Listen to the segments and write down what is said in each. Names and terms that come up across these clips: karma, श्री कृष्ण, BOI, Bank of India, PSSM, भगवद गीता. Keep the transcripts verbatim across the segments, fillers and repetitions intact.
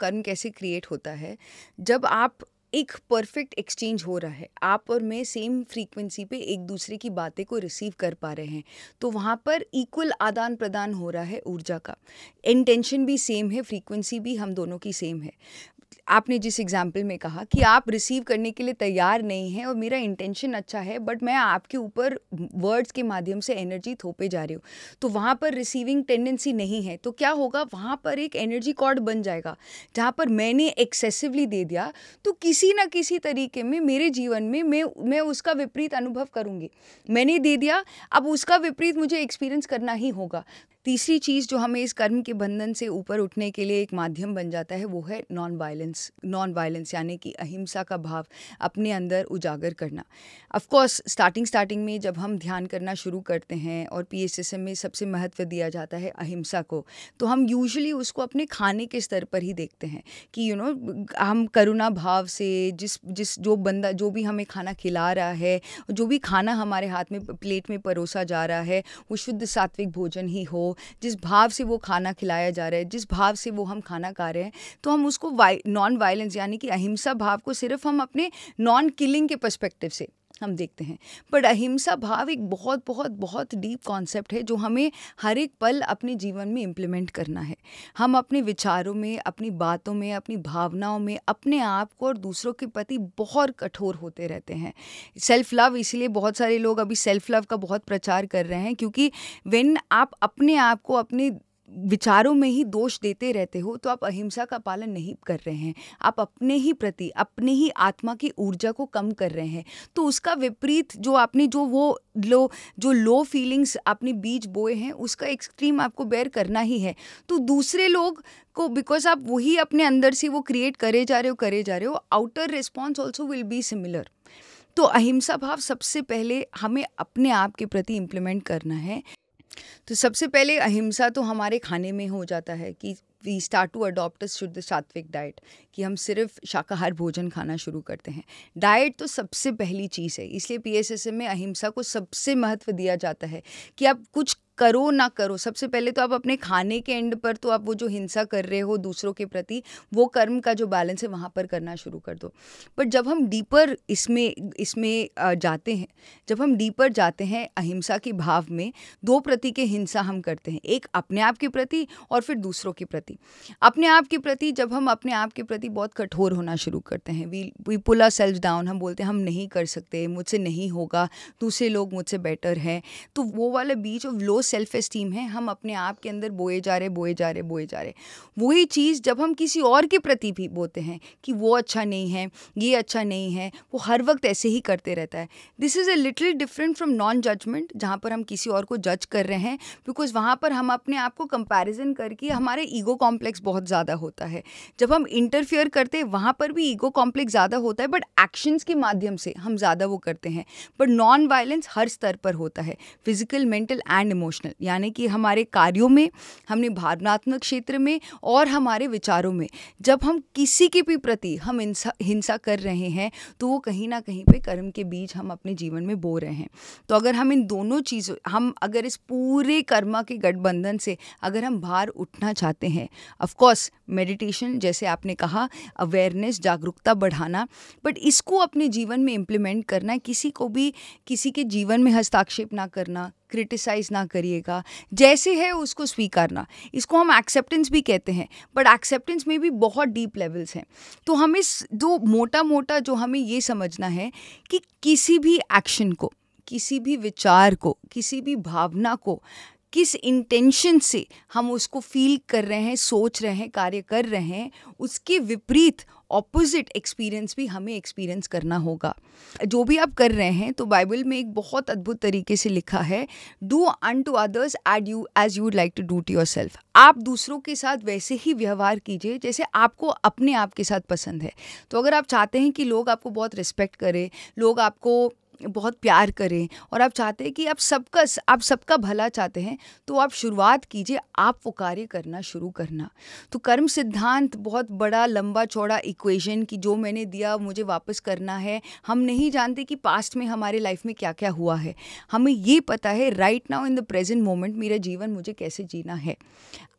कर्म कैसे क्रिएट होता है जब आप एक परफेक्ट एक्सचेंज हो रहा है, आप और मैं सेम फ्रीक्वेंसी पे एक दूसरे की बातें को रिसीव कर पा रहे हैं, तो वहाँ पर इक्वल आदान प्रदान हो रहा है ऊर्जा का। इंटेंशन भी सेम है, फ्रीक्वेंसी भी हम दोनों की सेम है। आपने जिस एग्जाम्पल में कहा कि आप रिसीव करने के लिए तैयार नहीं हैं और मेरा इंटेंशन अच्छा है बट मैं आपके ऊपर वर्ड्स के माध्यम से एनर्जी थोपे जा रही हूँ, तो वहाँ पर रिसीविंग टेंडेंसी नहीं है, तो क्या होगा, वहाँ पर एक एनर्जी कॉर्ड बन जाएगा जहाँ पर मैंने एक्सेसिवली दे दिया, तो किसी ना किसी तरीके में मेरे जीवन में मैं मैं उसका विपरीत अनुभव करूँगी। मैंने दे दिया, अब उसका विपरीत मुझे एक्सपीरियंस करना ही होगा। तीसरी चीज़ जो हमें इस कर्म के बंधन से ऊपर उठने के लिए एक माध्यम बन जाता है वो है नॉन वायलेंस। नॉन वायलेंस यानी कि अहिंसा का भाव अपने अंदर उजागर करना। ऑफ कोर्स स्टार्टिंग स्टार्टिंग में जब हम ध्यान करना शुरू करते हैं और पीएसएसएम में सबसे महत्व दिया जाता है अहिंसा को, तो हम यूजुअली उसको अपने खाने के स्तर पर ही देखते हैं कि यू you नो know, हम करुणा भाव से जिस जिस जो बंदा जो भी हमें खाना खिला रहा है, जो भी खाना हमारे हाथ में प्लेट में परोसा जा रहा है वो शुद्ध सात्विक भोजन ही हो, जिस भाव से वो खाना खिलाया जा रहा है, जिस भाव से वो हम खाना खा रहे हैं, तो हम उसको नॉन वायलेंस यानी कि अहिंसा भाव को सिर्फ हम अपने नॉन किलिंग के पर्सपेक्टिव से हम देखते हैं। पर अहिंसा भाव एक बहुत बहुत बहुत डीप कॉन्सेप्ट है जो हमें हर एक पल अपने जीवन में इम्प्लीमेंट करना है। हम अपने विचारों में, अपनी बातों में, अपनी भावनाओं में अपने आप को और दूसरों के प्रति बहुत कठोर होते रहते हैं। सेल्फ लव, इसलिए बहुत सारे लोग अभी सेल्फ लव का बहुत प्रचार कर रहे हैं, क्योंकि व्हेन आप अपने आप को अपने विचारों में ही दोष देते रहते हो तो आप अहिंसा का पालन नहीं कर रहे हैं, आप अपने ही प्रति, अपने ही आत्मा की ऊर्जा को कम कर रहे हैं। तो उसका विपरीत जो आपने जो वो लो जो लो फीलिंग्स आपने बीज बोए हैं उसका एक्सट्रीम आपको बेयर करना ही है। तो दूसरे लोग को, बिकॉज आप वही अपने अंदर से वो क्रिएट करे जा रहे हो करे जा रहे हो outer response also will be similar. तो अहिंसा भाव सबसे पहले हमें अपने आप के प्रति इम्प्लीमेंट करना है। तो सबसे पहले अहिंसा तो हमारे खाने में हो जाता है कि वी स्टार्ट टू अडॉप्ट शुद्ध सात्विक डाइट, कि हम सिर्फ शाकाहार भोजन खाना शुरू करते हैं। डाइट तो सबसे पहली चीज़ है, इसलिए पीएसएसएम में अहिंसा को सबसे महत्व दिया जाता है कि आप कुछ करो ना करो, सबसे पहले तो आप अपने खाने के एंड पर तो आप वो जो हिंसा कर रहे हो दूसरों के प्रति, वो कर्म का जो बैलेंस है वहाँ पर करना शुरू कर दो। बट जब हम डीपर इसमें इसमें जाते हैं, जब हम डीपर जाते हैं अहिंसा के भाव में, दो प्रति के हिंसा हम करते हैं, एक अपने आप के प्रति और फिर दूसरों के प्रति। अपने आप के प्रति, जब हम अपने आप के प्रति बहुत कठोर होना शुरू करते हैं, we we pull ourselves down, हम बोलते हैं हम नहीं कर सकते, मुझसे नहीं होगा, दूसरे लोग मुझसे बेटर हैं, तो वो वाला बीच ऑफ लो सेल्फ एस्टीम है, हम अपने आप के अंदर बोए जा रहे बोए जा रहे बोए जा रहे। वही चीज़ जब हम किसी और के प्रति भी बोलते हैं कि वो अच्छा नहीं है, ये अच्छा नहीं है, वो हर वक्त ऐसे ही करते रहता है। This is a little different from non judgement, जहाँ पर हम किसी और को जज कर रहे हैं, बिकॉज वहाँ पर हम अपने आप को कंपैरिजन करके, हमारे ईगो कॉम्प्लेक्स बहुत ज़्यादा होता है। जब हम इंटरफियर करते हैं वहाँ पर भी ईगो कॉम्प्लेक्स ज़्यादा होता है, बट एक्शंस के माध्यम से हम ज़्यादा वो करते हैं। बट नॉन वायलेंस हर स्तर पर होता है, फिजिकल, मेंटल एंड इमोशनल, यानी कि हमारे कार्यों में, हमने भावनात्मक क्षेत्र में और हमारे विचारों में। जब हम किसी के भी प्रति हम हिंसा कर रहे हैं तो वो कहीं ना कहीं पे कर्म के बीज हम अपने जीवन में बो रहे हैं। तो अगर हम इन दोनों चीज़ों, हम अगर इस पूरे कर्मा के गठबंधन से अगर हम बाहर उठना चाहते हैं, ऑफ कोर्स मेडिटेशन, जैसे आपने कहा, अवेयरनेस, जागरूकता बढ़ाना, बट इसको अपने जीवन में इम्प्लीमेंट करना, किसी को भी किसी के जीवन में हस्तक्षेप ना करना, क्रिटिसाइज़ ना करिएगा, जैसे है उसको स्वीकारना। इसको हम एक्सेप्टेंस भी कहते हैं, बट एक्सेप्टेंस में भी बहुत डीप लेवल्स हैं। तो हमें दो मोटा मोटा जो हमें ये समझना है कि किसी भी एक्शन को, किसी भी विचार को, किसी भी भावना को किस इंटेंशन से हम उसको फील कर रहे हैं, सोच रहे हैं, कार्य कर रहे हैं, उसके विपरीत ऑपोजिट एक्सपीरियंस भी हमें एक्सपीरियंस करना होगा। जो भी आप कर रहे हैं, तो बाइबल में एक बहुत अद्भुत तरीके से लिखा है, do unto others as you as you like to do to yourself. आप दूसरों के साथ वैसे ही व्यवहार कीजिए जैसे आपको अपने आप के साथ पसंद है। तो अगर आप चाहते हैं कि लोग आपको बहुत रिस्पेक्ट करें, लोग आपको बहुत प्यार करें और आप चाहते हैं कि आप सबका आप सबका भला चाहते हैं, तो आप शुरुआत कीजिए, आप वो कार्य करना शुरू करना। तो कर्म सिद्धांत बहुत बड़ा लंबा चौड़ा इक्वेशन कि जो मैंने दिया मुझे वापस करना है। हम नहीं जानते कि पास्ट में हमारे लाइफ में क्या क्या हुआ है, हमें ये पता है right now in the present moment मेरा जीवन मुझे कैसे जीना है।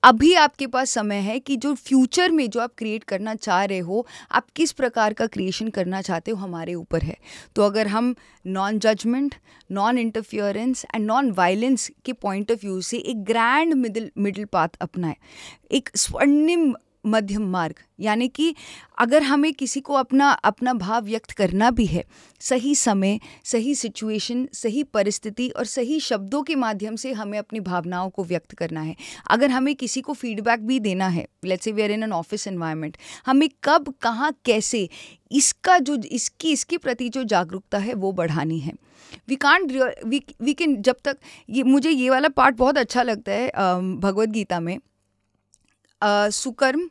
अभी आपके पास समय है कि जो फ्यूचर में जो आप क्रिएट करना चाह रहे हो, आप किस प्रकार का क्रिएशन करना चाहते हो, हमारे ऊपर है। तो अगर हम non judgement, non interference and non violence के पॉइंट ऑफ व्यू से एक ग्रैंड मिडिल मिडिल पाथ अपनाएं, एक स्वर्णिम मध्यम मार्ग, यानी कि अगर हमें किसी को अपना अपना भाव व्यक्त करना भी है, सही समय, सही सिचुएशन, सही परिस्थिति और सही शब्दों के माध्यम से हमें अपनी भावनाओं को व्यक्त करना है। अगर हमें किसी को फीडबैक भी देना है, let's say we are in an office environment, हमें कब, कहाँ, कैसे, इसका जो इसकी इसके प्रति जो जागरूकता है वो बढ़ानी है। We can't we we can जब तक ये मुझे ये वाला पार्ट बहुत अच्छा लगता है भगवद गीता में, Uh, सुकर्म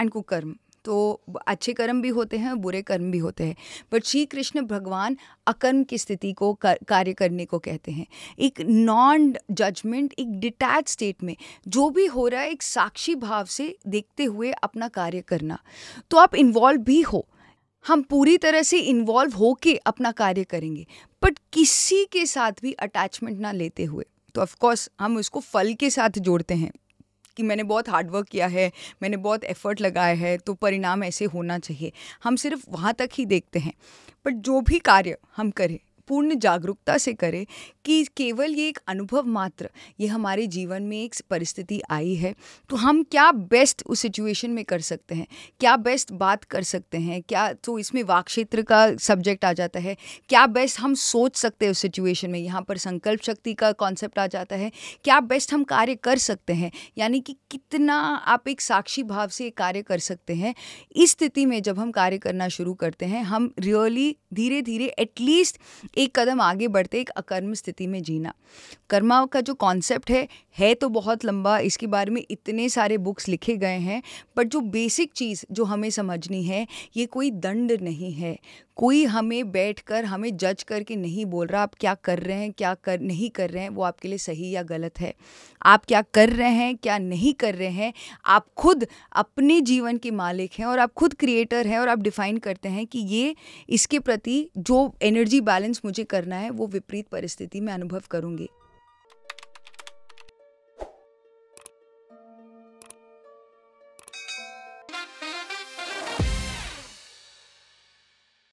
एंड कुकर्म, तो अच्छे कर्म भी होते हैं, बुरे कर्म भी होते हैं। बट श्री कृष्ण भगवान अकर्म की स्थिति को कर, कार्य करने को कहते हैं। एक नॉन जजमेंट, एक डिटैच स्टेट में जो भी हो रहा है एक साक्षी भाव से देखते हुए अपना कार्य करना। तो आप इन्वॉल्व भी हो, हम पूरी तरह से इन्वॉल्व होके अपना कार्य करेंगे, बट किसी के साथ भी अटैचमेंट ना लेते हुए। तो ऑफकोर्स हम उसको फल के साथ जोड़ते हैं कि मैंने बहुत हार्डवर्क किया है, मैंने बहुत एफर्ट लगाया है, तो परिणाम ऐसे होना चाहिए। हम सिर्फ वहाँ तक ही देखते हैं। बट जो भी कार्य हम करें पूर्ण जागरूकता से करें कि केवल ये एक अनुभव मात्र, ये हमारे जीवन में एक परिस्थिति आई है तो हम क्या बेस्ट उस सिचुएशन में कर सकते हैं, क्या बेस्ट बात कर सकते हैं, क्या, तो इसमें वाक्क्षेत्र का सब्जेक्ट आ जाता है, क्या बेस्ट हम सोच सकते हैं उस सिचुएशन में, यहाँ पर संकल्प शक्ति का कॉन्सेप्ट आ जाता है, क्या बेस्ट हम कार्य कर सकते हैं, यानी कि कितना आप एक साक्षी भाव से कार्य कर सकते हैं। इस स्थिति में जब हम कार्य करना शुरू करते हैं, हम रियली धीरे धीरे एटलीस्ट एक कदम आगे बढ़ते, एक अकर्म स्थिति में जीना। कर्मा का जो कॉन्सेप्ट है है तो बहुत लंबा, इसके बारे में इतने सारे बुक्स लिखे गए हैं, बट जो बेसिक चीज़ जो हमें समझनी है, ये कोई दंड नहीं है, कोई हमें बैठकर हमें जज करके नहीं बोल रहा आप क्या कर रहे हैं, क्या कर नहीं कर रहे हैं, वो आपके लिए सही या गलत है। आप क्या कर रहे हैं, क्या नहीं कर रहे हैं, आप खुद अपने जीवन के मालिक हैं और आप खुद क्रिएटर हैं और आप डिफाइन करते हैं कि ये, इसके प्रति जो एनर्जी बैलेंस मुझे करना है वो विपरीत परिस्थिति में अनुभव करूँगी।